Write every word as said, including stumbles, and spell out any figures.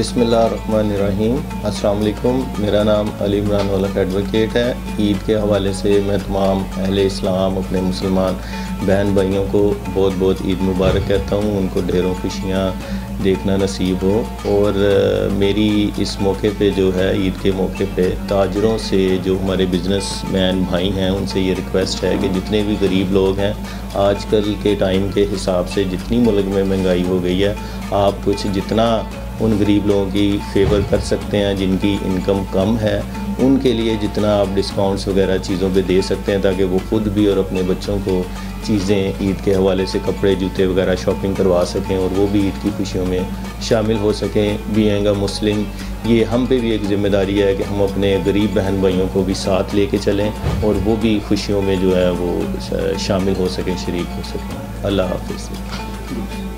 बिस्मिल्लाहिर्रहमानिर्रहीम। अस्सलाम वालेकुम। मेरा नाम अली इमरान वाला का एडवोकेट है। ईद के हवाले से मैं तमाम अहले इस्लाम अपने मुसलमान बहन भाइयों को बहुत बहुत ईद मुबारक कहता हूँ। उनको ढेरों खुशियाँ देखना नसीब हो। और मेरी इस मौके पे जो है ईद के मौके पे ताजरों से, जो हमारे बिजनेस मैन भाई हैं, उनसे ये रिक्वेस्ट है कि जितने भी गरीब लोग हैं, आजकल के टाइम के हिसाब से जितनी मुल्क में महंगाई हो गई है, आप कुछ जितना उन गरीब लोगों की फेवर कर सकते हैं जिनकी इनकम कम है, उनके लिए जितना आप डिस्काउंट्स वगैरह चीज़ों पे दे सकते हैं, ताकि वो खुद भी और अपने बच्चों को चीज़ें ईद के हवाले से कपड़े जूते वगैरह शॉपिंग करवा सकें और वो भी ईद की खुशियों में शामिल हो सकें। बीइंग अ मुस्लिम ये हम पे भी एक ज़िम्मेदारी है कि हम अपने गरीब बहन भाइयों को भी साथ ले कर चलें और वो भी खुशियों में जो है वो शामिल हो सकें, शरीक हो सकें। अल्लाह हाफ़िज़।